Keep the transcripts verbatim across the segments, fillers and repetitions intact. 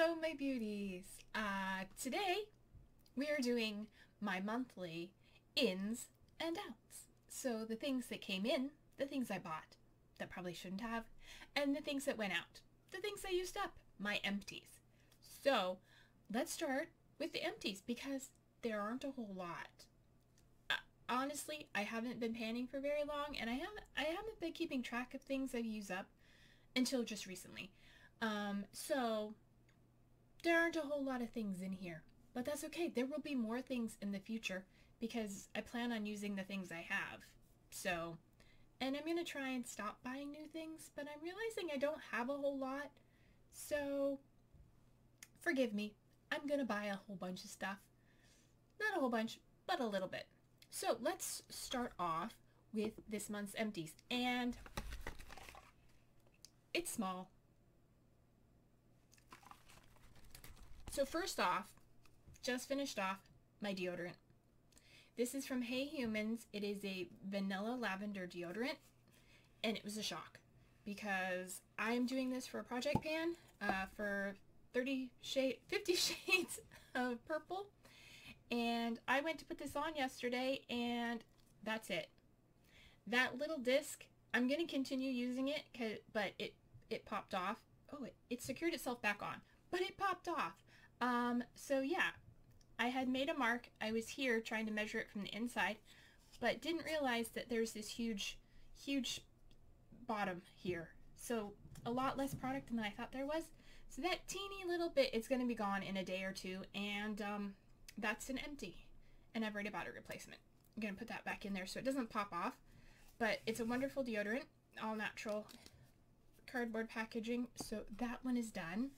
Hello my beauties! Uh, today we are doing my monthly ins and outs. So the things that came in, the things I bought that probably shouldn't have, and the things that went out, the things I used up, my empties. So let's start with the empties because there aren't a whole lot. Uh, honestly, I haven't been panning for very long and I haven't, I haven't been keeping track of things I've used up until just recently. Um, so there aren't a whole lot of things in here, but that's okay. There will be more things in the future because I plan on using the things I have. So, and I'm going to try and stop buying new things, but I'm realizing I don't have a whole lot. So forgive me. I'm going to buy a whole bunch of stuff. Not a whole bunch, but a little bit. So let's start off with this month's empties, and it's small. So first off, just finished off my deodorant. This is from Hey Humans. It is a vanilla lavender deodorant, and it was a shock because I'm doing this for a project pan uh, for thirty shade, fifty shades of purple, and I went to put this on yesterday, and that's it. That little disc, I'm going to continue using it, 'cause, but it, it popped off. Oh, it, it secured itself back on, but it popped off. Um, so yeah, I had made a mark. I was here trying to measure it from the inside, but didn't realize that there's this huge, huge bottom here. So a lot less product than I thought there was. So that teeny little bit is going to be gone in a day or two. And um, that's an empty. And I've already bought a replacement. I'm going to put that back in there so it doesn't pop off. But it's a wonderful deodorant, all natural cardboard packaging. So that one is done.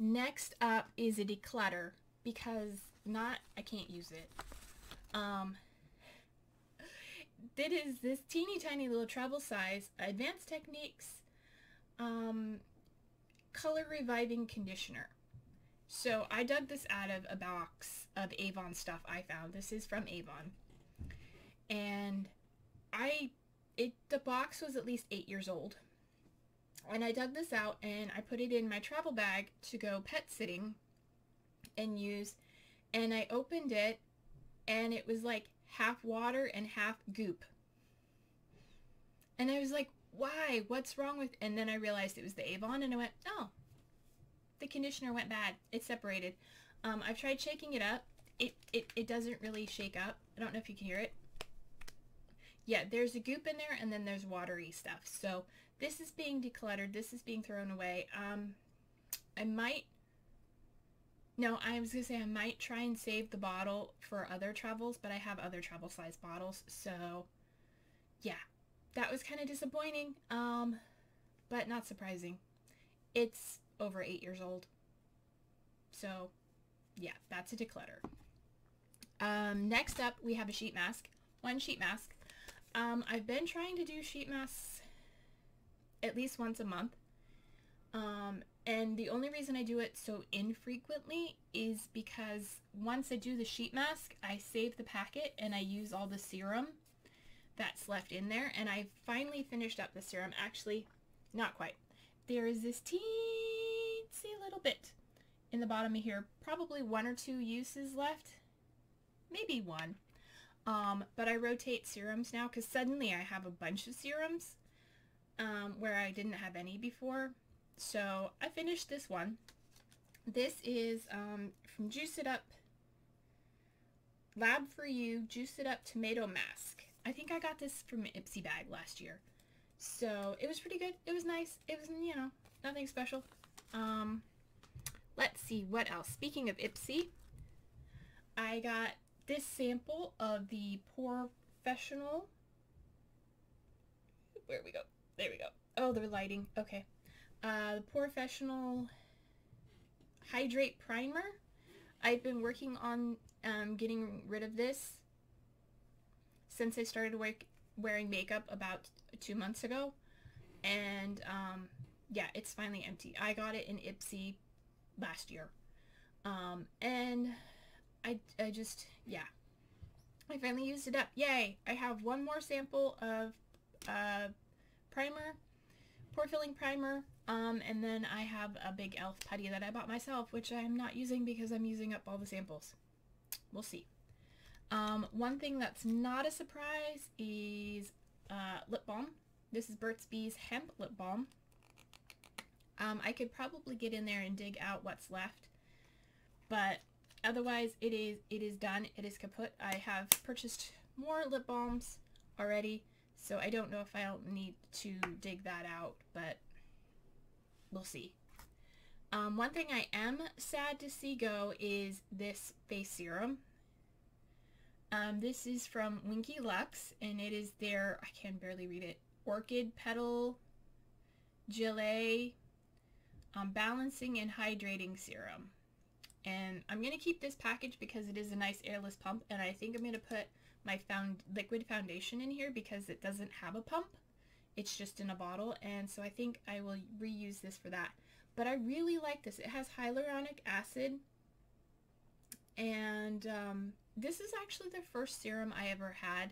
Next up is a declutter because not, I can't use it. Um, it is this teeny tiny little travel size Advanced Techniques um, Color Reviving Conditioner. So I dug this out of a box of Avon stuff I found. This is from Avon. And I, it, the box was at least eight years old. And I dug this out and I put it in my travel bag to go pet sitting and use, and I opened it and it was like half water and half goop. And I was like, why? What's wrong with, and then I realized it was the Avon and I went, oh, the conditioner went bad. It separated. Um, I've tried shaking it up. It, it, it doesn't really shake up. I don't know if you can hear it. Yeah, there's a goop in there and then there's watery stuff. So this is being decluttered. This is being thrown away. Um, I might, no, I was going to say I might try and save the bottle for other travels, but I have other travel size bottles. So yeah, that was kind of disappointing, um, but not surprising. It's over eight years old. So yeah, that's a declutter. Um, next up, we have a sheet mask, one sheet mask. Um, I've been trying to do sheet masks at least once a month, um, and the only reason I do it so infrequently is because once I do the sheet mask, I save the packet and I use all the serum that's left in there, and I finally finished up the serum. Actually, not quite. There is this teensy little bit in the bottom of here, probably one or two uses left, maybe one. Um, but I rotate serums now because suddenly I have a bunch of serums um, where I didn't have any before. So I finished this one. This is um, from Juice It Up Lab For You, Juice It Up Tomato Mask. I think I got this from an Ipsy bag last year. So it was pretty good. It was nice. It was, you know, nothing special. Um, let's see what else. Speaking of Ipsy, I got this sample of the Porefessional, where we go, there we go, oh, the lighting, okay, uh, the Porefessional Hydrate Primer. I've been working on um, getting rid of this since I started work, wearing makeup about two months ago, and um, yeah, it's finally empty. I got it in Ipsy last year, um, and I, I just, yeah, I finally used it up. Yay! I have one more sample of uh, primer, pore filling primer, um, and then I have a big e l f putty that I bought myself, which I'm not using because I'm using up all the samples. We'll see. Um, one thing that's not a surprise is uh, lip balm. This is Burt's Bees Hemp Lip Balm. Um, I could probably get in there and dig out what's left, but otherwise it is it is done. It is kaput. I have purchased more lip balms already, so I don't know if I'll need to dig that out, but we'll see. Um, one thing I am sad to see go is this face serum. Um, this is from Winky Lux, and it is their, I can barely read it, Orchid Petal Gelée um, Balancing and Hydrating Serum. And I'm going to keep this package because it is a nice airless pump, and I think I'm going to put my found liquid foundation in here because it doesn't have a pump. It's just in a bottle, and so I think I will reuse this for that. But I really like this. It has hyaluronic acid, and um, this is actually the first serum I ever had,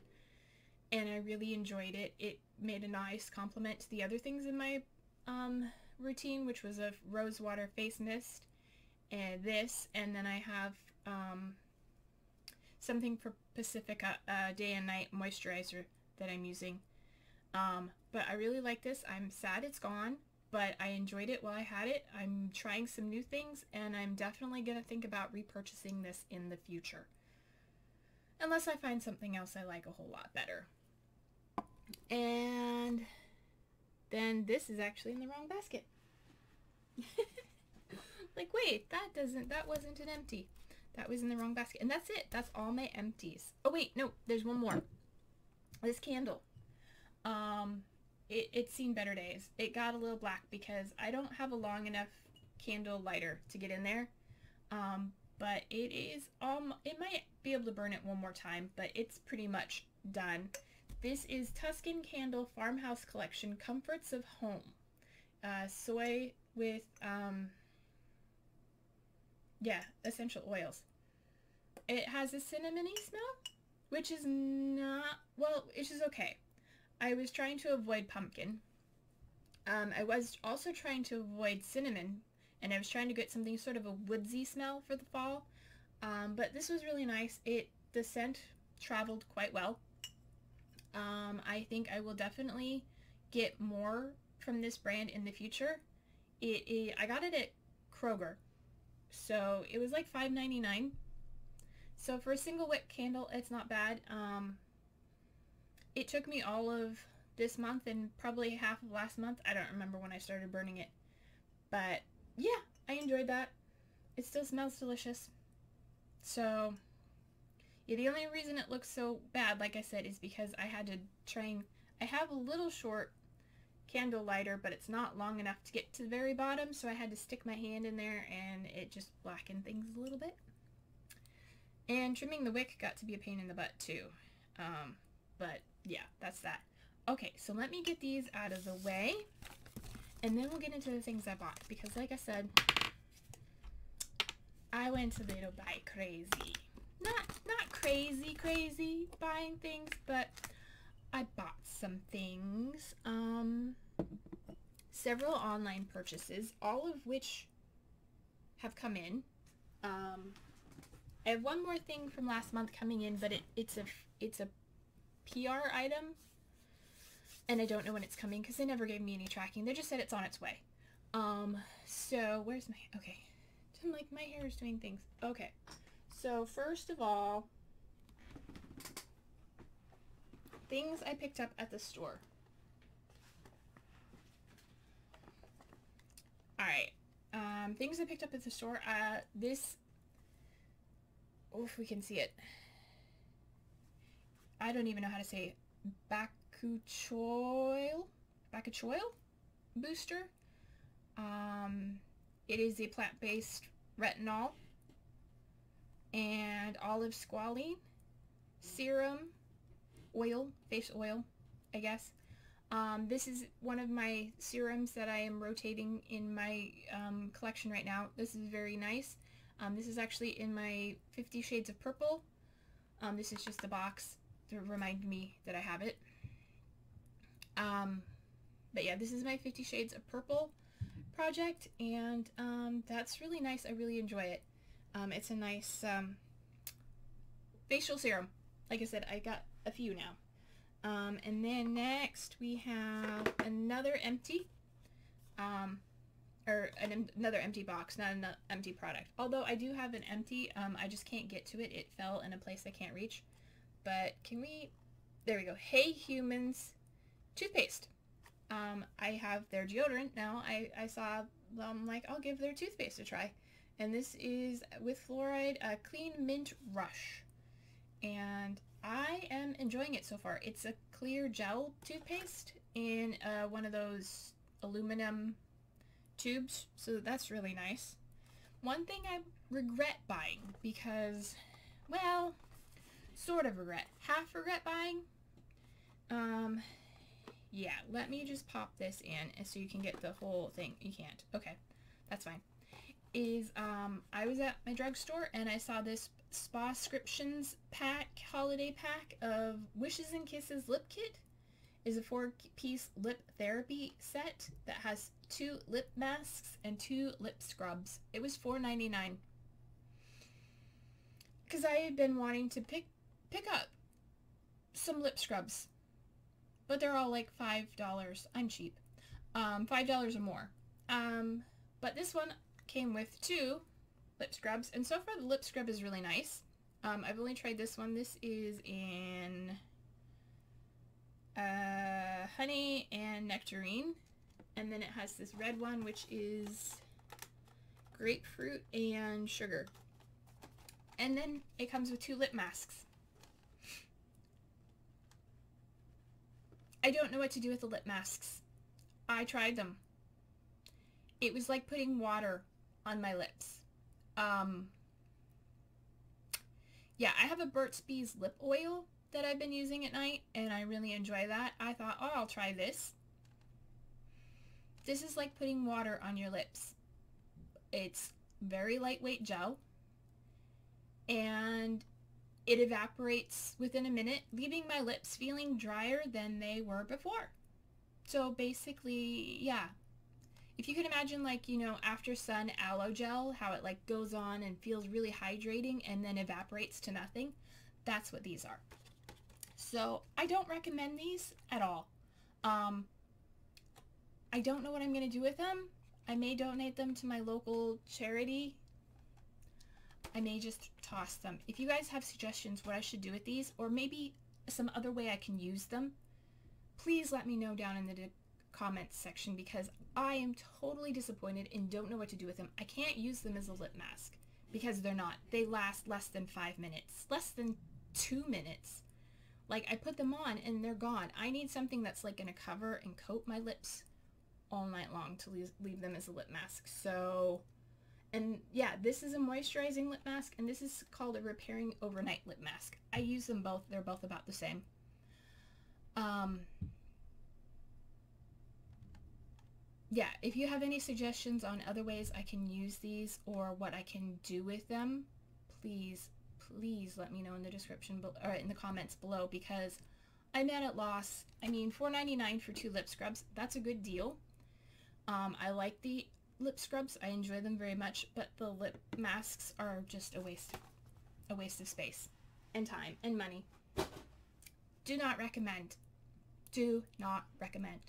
and I really enjoyed it. It made a nice complement to the other things in my um, routine, which was a rose water face mist, and this, and then I have um, something for Pacifica, uh, day and night moisturizer that I'm using. Um, but I really like this. I'm sad it's gone, but I enjoyed it while I had it. I'm trying some new things, and I'm definitely going to think about repurchasing this in the future. Unless I find something else I like a whole lot better. And then this is actually in the wrong basket. Like, wait, that doesn't, that wasn't an empty. That was in the wrong basket. And that's it. That's all my empties. Oh, wait, no, there's one more. This candle. Um, it, it's seen better days. It got a little black because I don't have a long enough candle lighter to get in there. Um, but it is, um, it might be able to burn it one more time, but it's pretty much done. This is Tuscan Candle Farmhouse Collection Comforts of Home. Uh, soy with, um... yeah, essential oils. It has a cinnamony smell, which is not, well, it's just okay. I was trying to avoid pumpkin. Um, I was also trying to avoid cinnamon, and I was trying to get something sort of a woodsy smell for the fall. Um, but this was really nice. It, the scent traveled quite well. Um, I think I will definitely get more from this brand in the future. It, it I got it at Kroger. So it was like five ninety-nine. So for a single wick candle, it's not bad. Um, it took me all of this month and probably half of last month. I don't remember when I started burning it. But yeah, I enjoyed that. It still smells delicious. So yeah, the only reason it looks so bad, like I said, is because I had to train. I have a little short candle lighter, but it's not long enough to get to the very bottom, so I had to stick my hand in there, and it just blackened things a little bit. And trimming the wick got to be a pain in the butt too. Um, but yeah, that's that. Okay, so let me get these out of the way, and then we'll get into the things I bought, because like I said, I went a little by crazy. Not, not crazy, crazy buying things, but I bought some things, um, several online purchases, all of which have come in. Um, I have one more thing from last month coming in, but it, it's a it's a P R item, and I don't know when it's coming because they never gave me any tracking. They just said it's on its way. Um, so where's my, okay, I'm like, my hair is doing things. Okay, so first of all, things I picked up at the store. Alright, um, things I picked up at the store. Uh, this, oh, if we can see it. I don't even know how to say it. Bakuchiol? Bakuchiol booster. Um, it is a plant-based retinol and olive squalene serum. Oil, face oil, I guess. Um, this is one of my serums that I am rotating in my um, collection right now. This is very nice. Um, this is actually in my Fifty Shades of Purple. Um, this is just the box to remind me that I have it. Um, But yeah, this is my Fifty Shades of Purple project, and um, that's really nice. I really enjoy it. Um, it's a nice um, facial serum. Like I said, I got a few now. Um, and then next we have another empty, um, or an, another empty box, not an empty product. Although I do have an empty, um, I just can't get to it. It fell in a place I can't reach. But can we, there we go, Hey Humans toothpaste. Um, I have their deodorant now. I, I saw, I'm like, I'll give their toothpaste a try. And this is, with fluoride, a Clean Mint Rush. And I am enjoying it so far. It's a clear gel toothpaste in uh, one of those aluminum tubes. So that's really nice. One thing I regret buying because, well, sort of regret. Half regret buying. Um... Yeah, let me just pop this in so you can get the whole thing. You can't. Okay, that's fine. Is um, I was at my drugstore and I saw this Spascriptions pack, holiday pack of Wishes and Kisses lip kit. Is a four-piece lip therapy set that has two lip masks and two lip scrubs. It was four ninety-nine because I had been wanting to pick pick up some lip scrubs. But they're all like five dollars. I'm cheap. Um, five dollars or more. Um, but this one came with two lip scrubs. And so far the lip scrub is really nice. Um, I've only tried this one. This is in uh, honey and nectarine. And then it has this red one, which is grapefruit and sugar. And then it comes with two lip masks. I don't know what to do with the lip masks. I tried them. It was like putting water on my lips. Um, yeah, I have a Burt's Bees lip oil that I've been using at night, and I really enjoy that. I thought, oh, I'll try this. This is like putting water on your lips. It's very lightweight gel, and it evaporates within a minute, leaving my lips feeling drier than they were before. So basically, yeah. If you can imagine, like, you know, after sun aloe gel, how it like goes on and feels really hydrating and then evaporates to nothing, that's what these are. So I don't recommend these at all. Um, I don't know what I'm gonna do with them. I may donate them to my local charity. I may just toss them. If you guys have suggestions what I should do with these, or maybe some other way I can use them, please let me know down in the comments section, because I am totally disappointed and don't know what to do with them. I can't use them as a lip mask because they're not. They last less than five minutes, less than two minutes. Like, I put them on and they're gone. I need something that's like going to cover and coat my lips all night long to leave them as a lip mask. So... And yeah, this is a moisturizing lip mask, and this is called a repairing overnight lip mask. I use them both. They're both about the same. Um, yeah, if you have any suggestions on other ways I can use these or what I can do with them, please, please let me know in the description or in the comments below, because I'm at a loss. I mean, four ninety-nine for two lip scrubs, that's a good deal. Um, I like the lip scrubs, I enjoy them very much, but the lip masks are just a waste a waste of space and time and money. Do not recommend. Do not recommend.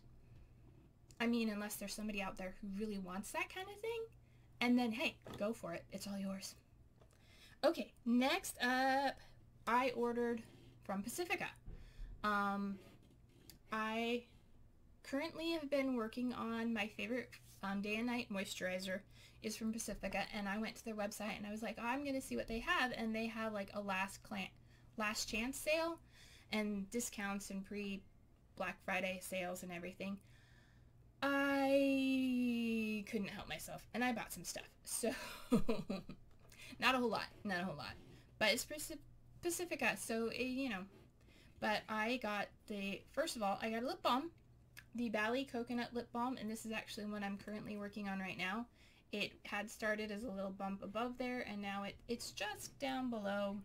I mean, unless there's somebody out there who really wants that kind of thing, and then hey, go for it. It's all yours. Okay, next up, I ordered from Pacifica. Um, I currently have been working on my favorite Um, day and night moisturizer is from Pacifica, and I went to their website and I was like, oh, I'm gonna see what they have, and they have like a last client last chance sale and discounts and pre Black Friday sales and everything. I couldn't help myself and I bought some stuff, so not a whole lot not a whole lot but it's Pacifica, so it, you know. But I got the first of all I got a lip balm, the Bali Coconut Lip Balm, and this is actually one I'm currently working on right now. It had started as a little bump above there, and now it, it's just down below.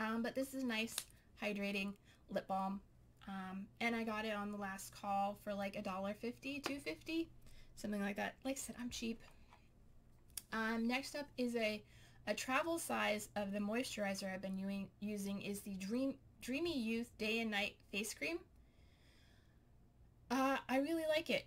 Um, but this is a nice, hydrating lip balm. Um, and I got it on the last call for like a dollar fifty, two fifty, something like that. Like I said, I'm cheap. Um, next up is a, a travel size of the moisturizer I've been u using is the Dream Dreamy Youth Day and Night Face Cream. Uh, I really like it.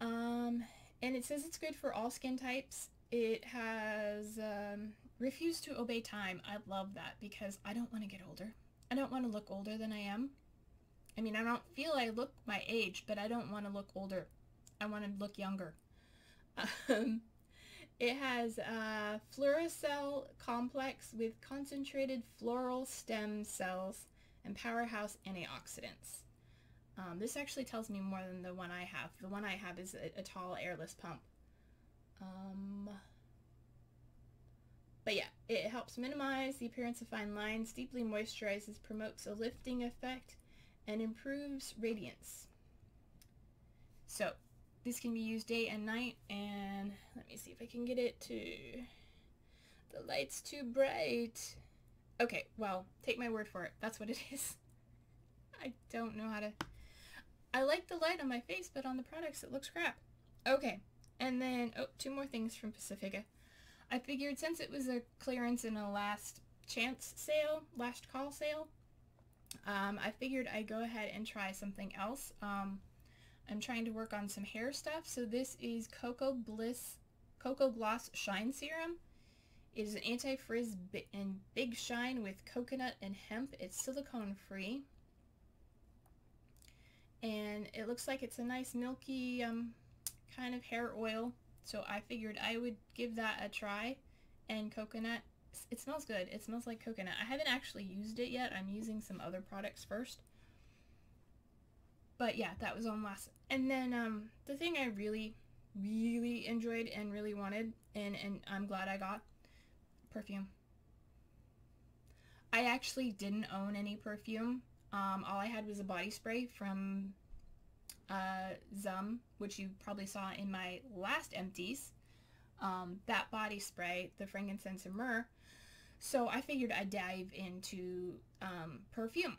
Um, and it says it's good for all skin types. It has um, refused to obey time. I love that because I don't want to get older. I don't want to look older than I am. I mean, I don't feel I look my age, but I don't want to look older. I want to look younger. Um, it has uh, Fluorocell Complex with concentrated floral stem cells and powerhouse antioxidants. Um, this actually tells me more than the one I have. The one I have is a, a tall airless pump. Um, but yeah, it helps minimize the appearance of fine lines, deeply moisturizes, promotes a lifting effect, and improves radiance. So this can be used day and night, and let me see if I can get it to... The light's too bright. Okay, well, take my word for it. That's what it is. I don't know how to... I like the light on my face, but on the products it looks crap. Okay, and then, oh, two more things from Pacifica. I figured since it was a clearance and a last chance sale, last call sale, Um, I figured I'd go ahead and try something else. Um, I'm trying to work on some hair stuff. So this is Cocoa Bliss, Cocoa Gloss Shine Serum. It is an anti-frizz and big shine with coconut and hemp. It's silicone free. And it looks like it's a nice milky um, kind of hair oil. So I figured I would give that a try. And coconut. It smells good. It smells like coconut. I haven't actually used it yet. I'm using some other products first. But yeah, that was on last. And then um, the thing I really, really enjoyed and really wanted, and, and I'm glad I got, perfume. I actually didn't own any perfume. Um, all I had was a body spray from uh, Zum, which you probably saw in my last empties. Um, that body spray, the frankincense and myrrh. So I figured I'd dive into um, perfume.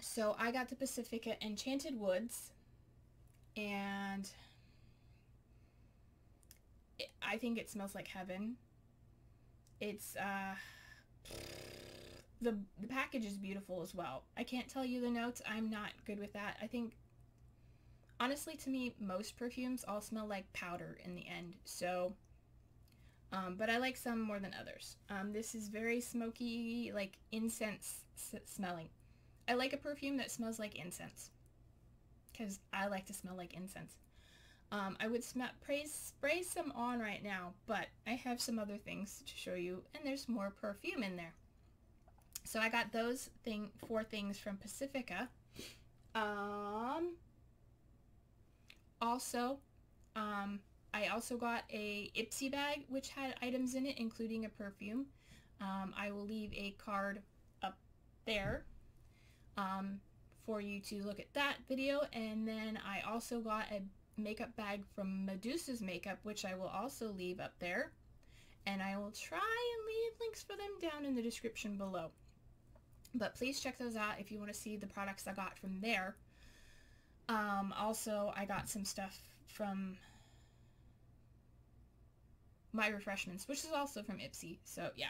So I got the Pacifica Enchanted Woods, and it, I think it smells like heaven. It's uh, the the package is beautiful as well. I can't tell you the notes. I'm not good with that. I think. Honestly, to me, most perfumes all smell like powder in the end, so, um, but I like some more than others. Um, this is very smoky, like incense s smelling. I like a perfume that smells like incense, because I like to smell like incense. Um, I would smell, spray, spray some on right now, but I have some other things to show you, and there's more perfume in there. So I got those thing four things from Pacifica. Um... Also, um, I also got a Ipsy bag, which had items in it, including a perfume. Um, I will leave a card up there um, for you to look at that video. And then I also got a makeup bag from Medusa's Makeup, which I will also leave up there. And I will try and leave links for them down in the description below. But please check those out if you want to see the products I got from there. Um, also, I got some stuff from my refreshments, which is also from Ipsy, so yeah.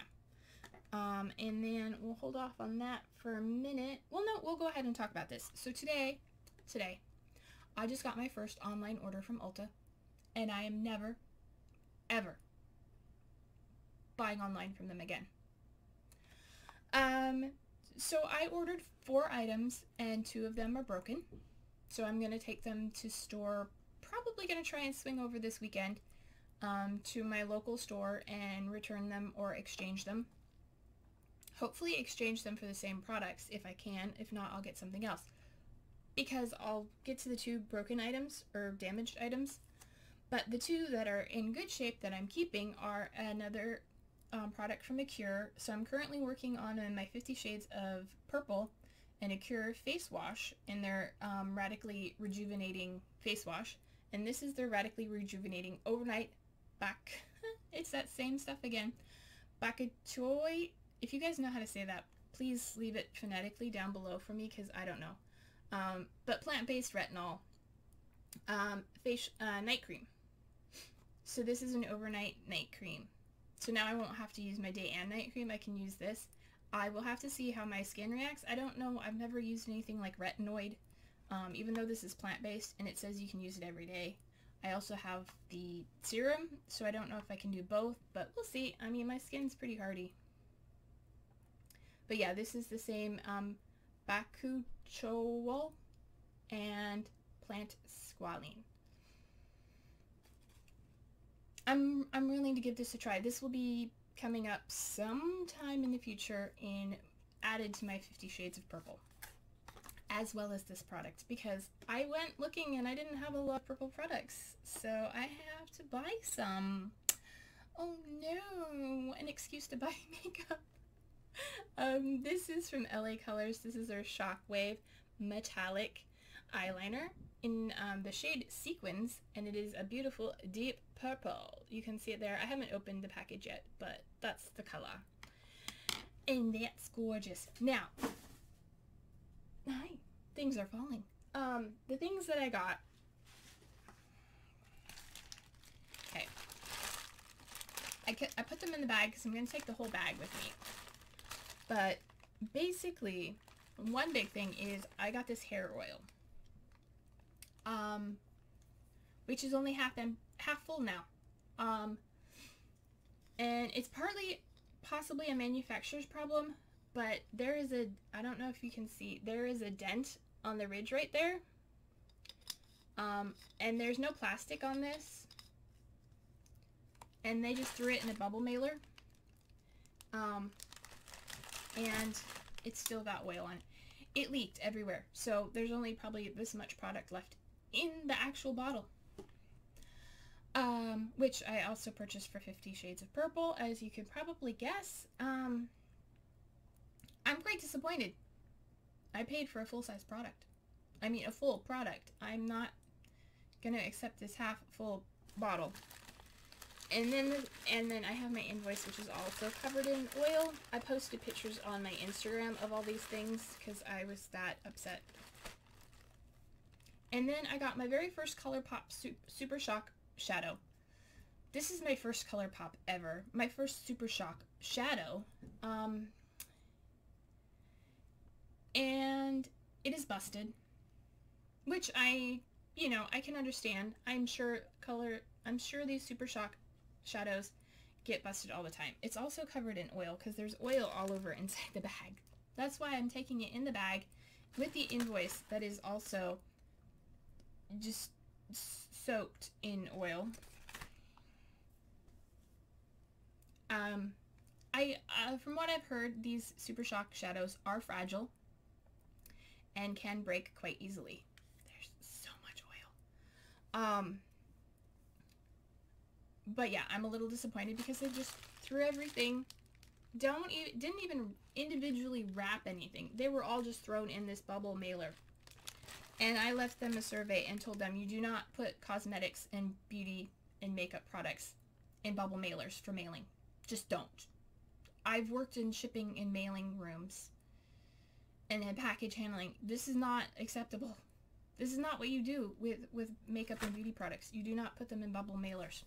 Um, and then we'll hold off on that for a minute. Well, no, we'll go ahead and talk about this. So today, today, I just got my first online order from Ulta, and I am never, ever buying online from them again. Um, so I ordered four items, and two of them are broken. So I'm going to take them to store, probably going to try and swing over this weekend um, to my local store and return them or exchange them. Hopefully exchange them for the same products if I can. If not, I'll get something else. Because I'll get to the two broken items or damaged items. But the two that are in good shape that I'm keeping are another um, product from Acure. So I'm currently working on my Fifty Shades of Purple and Acure face wash, and their um, radically rejuvenating face wash, and this is their radically rejuvenating overnight back. It's that same stuff again. Bakuchiol. If you guys know how to say that, please leave it phonetically down below for me, because I don't know. Um, but plant-based retinol um, face, uh, night cream. So this is an overnight night cream. So now I won't have to use my day and night cream. I can use this. I will have to see how my skin reacts. I don't know. I've never used anything like retinoid, um, even though this is plant-based and it says you can use it every day. I also have the serum, so I don't know if I can do both, but we'll see. I mean, my skin's pretty hardy. But yeah, this is the same um, Bakuchiol and plant squalene. I'm, I'm willing to give this a try. This will be coming up sometime in the future and added to my Fifty Shades of Purple, as well as this product, because I went looking and I didn't have a lot of purple products, so I have to buy some. Oh no, an excuse to buy makeup. Um, this is from L A Colors. This is their Shockwave Metallic Eyeliner in um, the shade Sequins, and it is a beautiful deep purple. You can see it there. I haven't opened the package yet, but that's the color. And that's gorgeous. Now, hi, things are falling. Um, the things that I got. Okay. I, kept, I put them in the bag because I'm going to take the whole bag with me. But basically, one big thing is I got this hair oil, um, which is only half and half full now, um, and it's partly possibly a manufacturer's problem, but there is a I don't know if you can see there is a dent on the ridge right there, um, and there's no plastic on this, and they just threw it in a bubble mailer, um, and it's still got oil on it. It leaked everywhere, so there's only probably this much product left in the actual bottle, um, which I also purchased for Fifty Shades of Purple, as you can probably guess. Um, I'm quite disappointed. I paid for a full-size product. I mean, a full product. I'm not gonna accept this half-full bottle. And then, and then I have my invoice, which is also covered in oil. I posted pictures on my Instagram of all these things because I was that upset. And then I got my very first ColourPop Super Shock Shadow. This is my first ColourPop ever. My first Super Shock Shadow. Um, and it is busted. Which I, you know, I can understand. I'm sure color, I'm sure these Super Shock Shadows get busted all the time. It's also covered in oil because there's oil all over inside the bag. That's why I'm taking it in the bag with the invoice that is also just soaked in oil. Um, I uh, from what I've heard, these Super Shock Shadows are fragile and can break quite easily. There's so much oil. Um. But yeah, I'm a little disappointed because they just threw everything. Don't even, didn't even individually wrap anything. They were all just thrown in this bubble mailer. And I left them a survey and told them you do not put cosmetics and beauty and makeup products in bubble mailers for mailing. Just don't. I've worked in shipping and mailing rooms and in package handling. This is not acceptable. This is not what you do with, with makeup and beauty products. You do not put them in bubble mailers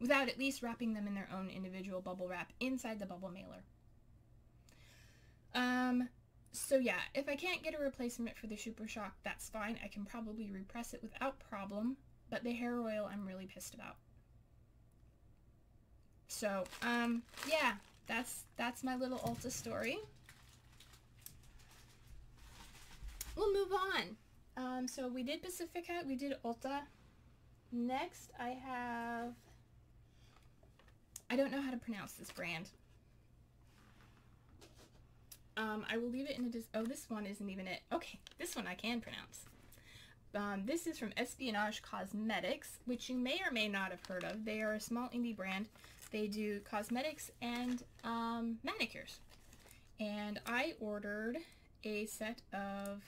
without at least wrapping them in their own individual bubble wrap inside the bubble mailer. Um, so yeah, if I can't get a replacement for the Super Shock, that's fine. I can probably repress it without problem, but the hair oil I'm really pissed about. So, um, yeah, that's, that's my little Ulta story. We'll move on. Um, so we did Pacifica, we did Ulta. Next I have... I don't know how to pronounce this brand. Um, I will leave it in a... Dis oh, this one isn't even it. Okay, this one I can pronounce. Um, this is from Espionage Cosmetics, which you may or may not have heard of. They are a small indie brand. They do cosmetics and um, manicures. And I ordered a set of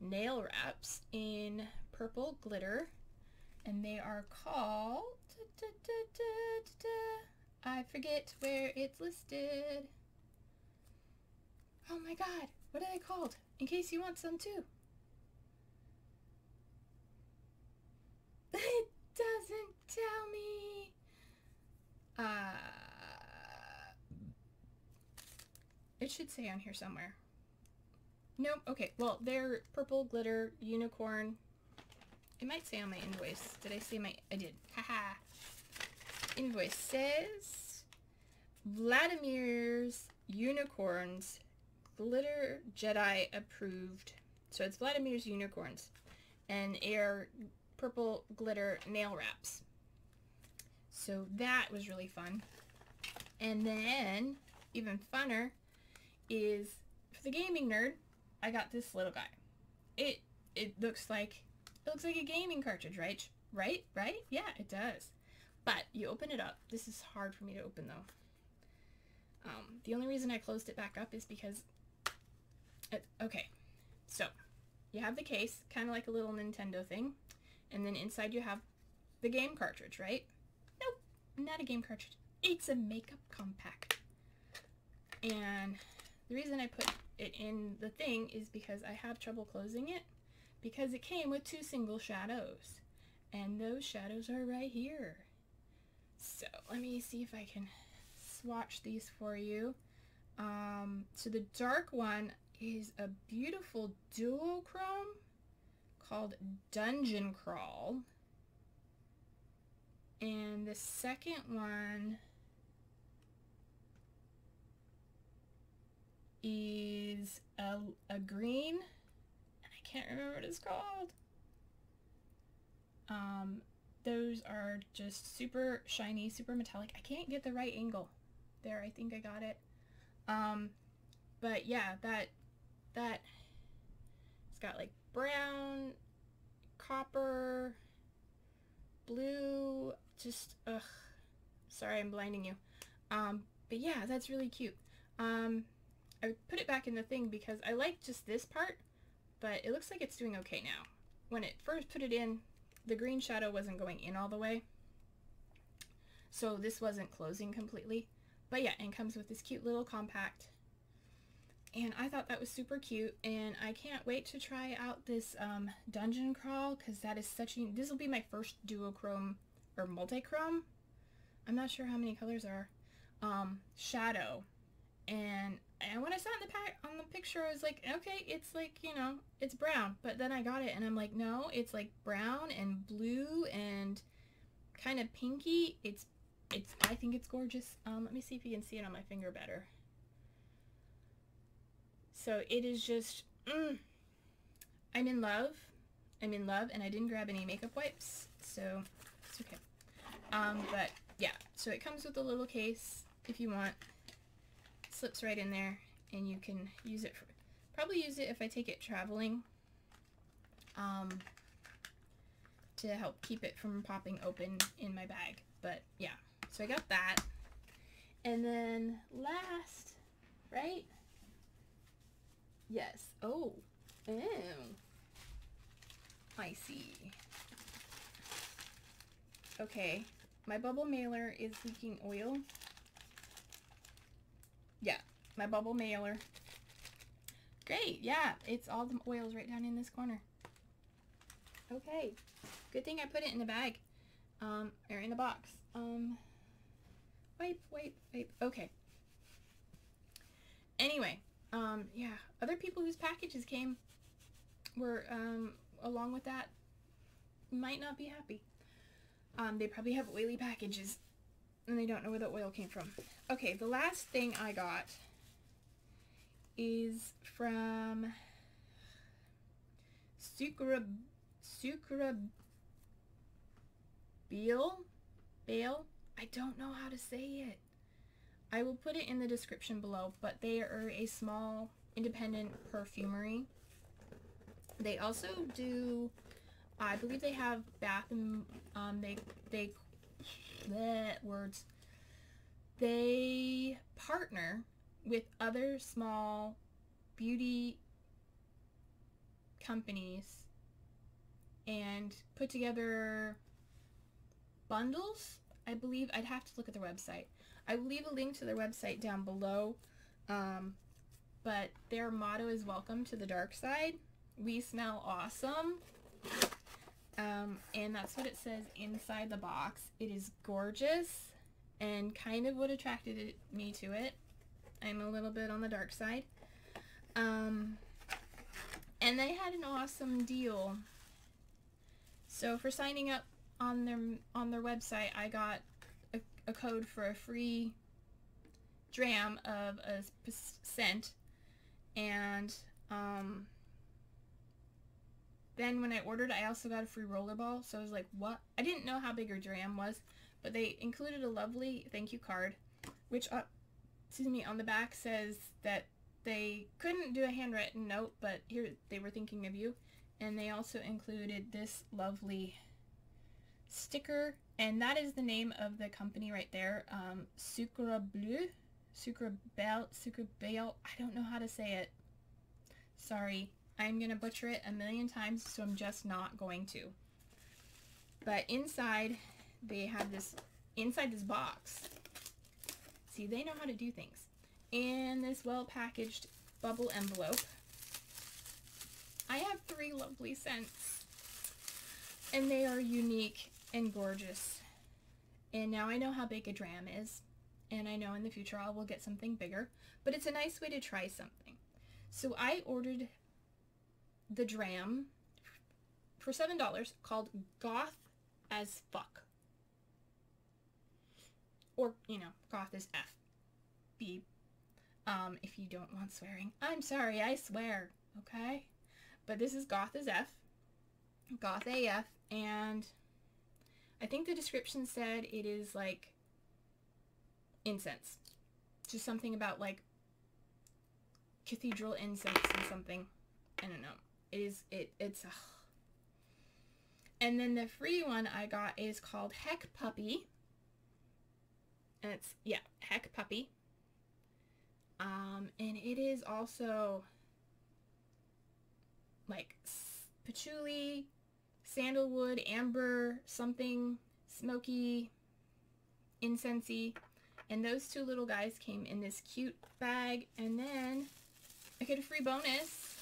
nail wraps in purple glitter. And they are called... Da, da, da, da, da. I forget where it's listed. Oh my god, what are they called? In case you want some too. it should say on here somewhere. Nope. Okay, well, they're purple glitter unicorn. It might say on my invoice. Did I say my... I did. Haha. Invoice says Vladimir's unicorns, glitter Jedi approved. So it's Vladimir's unicorns, and they're purple glitter nail wraps. So that was really fun. And then even funner is for the gaming nerd. I got this little guy. It it looks like it looks like a gaming cartridge, right? Right? Right? Yeah, it does. But you open it up. This is hard for me to open though. Um, the only reason I closed it back up is because it, okay. So you have the case, kind of like a little Nintendo thing, and then inside you have the game cartridge, right? Nope, not a game cartridge. It's a makeup compact. And the reason I put it in the thing is because I have trouble closing it because it came with two single shadows, and those shadows are right here. So let me see if I can swatch these for you. Um, so the dark one is a beautiful duochrome called Dungeon Crawl, and the second one is a, a green, and I can't remember what it's called. Um, those are just super shiny, super metallic. I can't get the right angle there. I think I got it. Um, but yeah, that, that, it's got like brown, copper, blue, just, ugh, sorry I'm blinding you. Um, but yeah, that's really cute. Um, I put it back in the thing because I like just this part, but it looks like it's doing okay now. When it first put it in, the green shadow wasn't going in all the way, so this wasn't closing completely. But yeah, and comes with this cute little compact, and I thought that was super cute, and I can't wait to try out this um, Dungeon Crawl, because that is such a... This will be my first duochrome, or multichrome, I'm not sure how many colors are, um, shadow. And And when I saw it in the pack on the picture, I was like, okay, it's like, you know, it's brown. But then I got it and I'm like, no, it's like brown and blue and kind of pinky. It's, it's, I think it's gorgeous. Um, let me see if you can see it on my finger better. So it is just, mm, I'm in love. I'm in love, and I didn't grab any makeup wipes, so it's okay. Um, but yeah, so it comes with a little case if you want. Slips right in there, and you can use it for, probably use it if I take it traveling, um, to help keep it from popping open in my bag. But yeah, so I got that. And then last, right? Yes. Oh, oh, I see. Okay, my bubble mailer is leaking oil. Yeah, my bubble mailer. Great, yeah, it's all the oils right down in this corner. Okay, good thing I put it in the bag, um, or in the box. Um, wipe, wipe, wipe, okay. Anyway, um, yeah, other people whose packages came were, um, along with that, might not be happy. Um, they probably have oily packages, and they don't know where the oil came from. Okay, the last thing I got is from Sucra Sucra Bale Bale. I don't know how to say it. I will put it in the description below, but they are a small independent perfumery. They also do, I believe they have bath and um they they Bleh, words. They partner with other small beauty companies and put together bundles. I believe I'd have to look at their website. I will leave a link to their website down below. Um, but their motto is "Welcome to the dark side. We smell awesome." Um, and that's what it says inside the box. It is gorgeous, and kind of what attracted it, me to it. I'm a little bit on the dark side. Um, and they had an awesome deal. So for signing up on their on their website, I got a, a code for a free dram of a scent, and um, then when I ordered, I also got a free rollerball. So I was like, what? I didn't know how big her dram was, but they included a lovely thank you card, which uh, excuse me, on the back says that they couldn't do a handwritten note, but here they were thinking of you. And they also included this lovely sticker, and that is the name of the company right there, um, Sucra Bleu, Sucra Bale, Sucra Bale, I don't know how to say it. Sorry, I'm going to butcher it a million times, so I'm just not going to. But inside, they have this, inside this box, see, they know how to do things, and this well-packaged bubble envelope, I have three lovely scents, and they are unique and gorgeous. And now I know how big a dram is, and I know in the future I will get something bigger, but it's a nice way to try something. So I ordered the dram for seven dollars called Goth as Fuck. Or, you know, Goth is F. B. Um, if you don't want swearing. I'm sorry, I swear, okay? But this is Goth as F, Goth A F, and I think the description said it is like incense, just something about like cathedral incense and something. I don't know. It is it it's. Ugh. And then the free one I got is called Heck Puppy, and it's yeah Heck Puppy. Um, and it is also like patchouli, sandalwood, amber, something smoky, incensey, and those two little guys came in this cute bag. And then I get a free bonus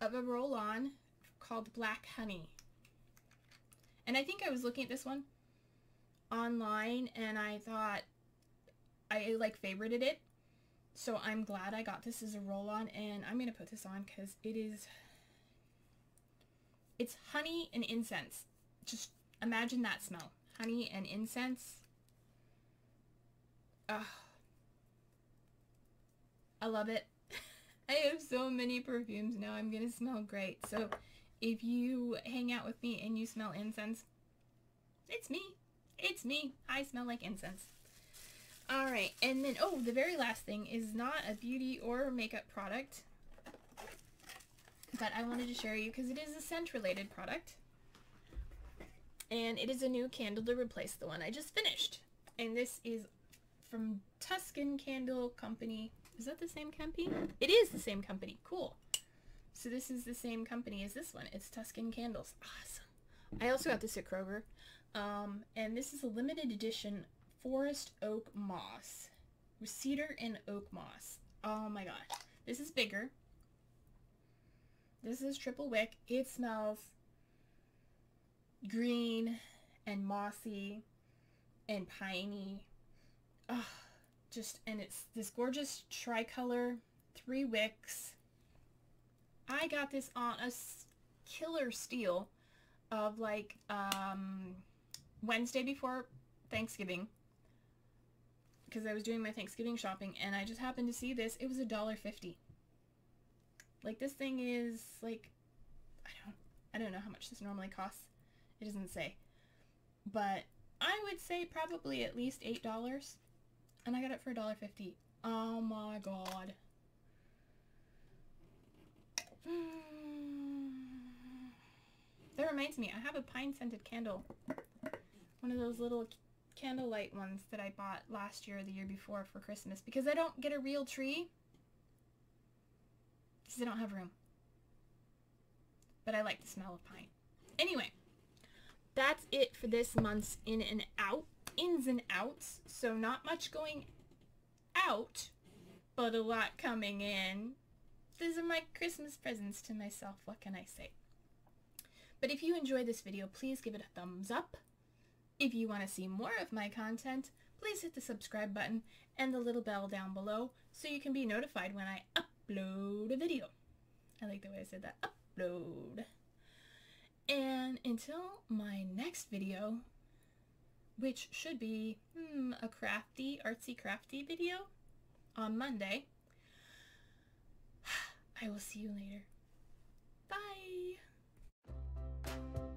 of a roll-on called Black Honey. And I think I was looking at this one online and I thought I like favorited it. So I'm glad I got this as a roll-on, and I'm going to put this on because it is, it's honey and incense. Just imagine that smell. Honey and incense. Ugh. I love it. I have so many perfumes now. I'm going to smell great. So if you hang out with me and you smell incense, it's me. It's me. I smell like incense. Alright, and then, oh, the very last thing is not a beauty or makeup product, but I wanted to share you because it is a scent-related product, and it is a new candle to replace the one I just finished, and this is from Tuscan Candle Company. Is that the same company? It is the same company. Cool. So this is the same company as this one. It's Tuscan Candles. Awesome. I also got this at Kroger, um, and this is a limited edition Forest Oak Moss with cedar and oak moss. Oh my god, this is bigger. This is triple wick. It smells green and mossy and piney. Oh, just, and it's this gorgeous tricolor, three wicks. I got this on a killer steal of like um, Wednesday before Thanksgiving, because I was doing my Thanksgiving shopping and I just happened to see this. It was a dollar fifty. Like, this thing is like, I don't I don't know how much this normally costs. It doesn't say, but I would say probably at least eight dollars, and I got it for a dollar fifty. Oh my god. That reminds me, I have a pine scented candle, one of those little candlelight ones that I bought last year or the year before for Christmas, because I don't get a real tree because I don't have room, but I like the smell of pine. Anyway, that's it for this month's in and out, ins and outs. So not much going out, but a lot coming in. These are my Christmas presents to myself, what can I say? But if you enjoyed this video, please give it a thumbs up. If you want to see more of my content, please hit the subscribe button and the little bell down below so you can be notified when I upload a video. I like the way I said that, upload. And until my next video, which should be hmm, a crafty, artsy crafty video on Monday, I will see you later. Bye!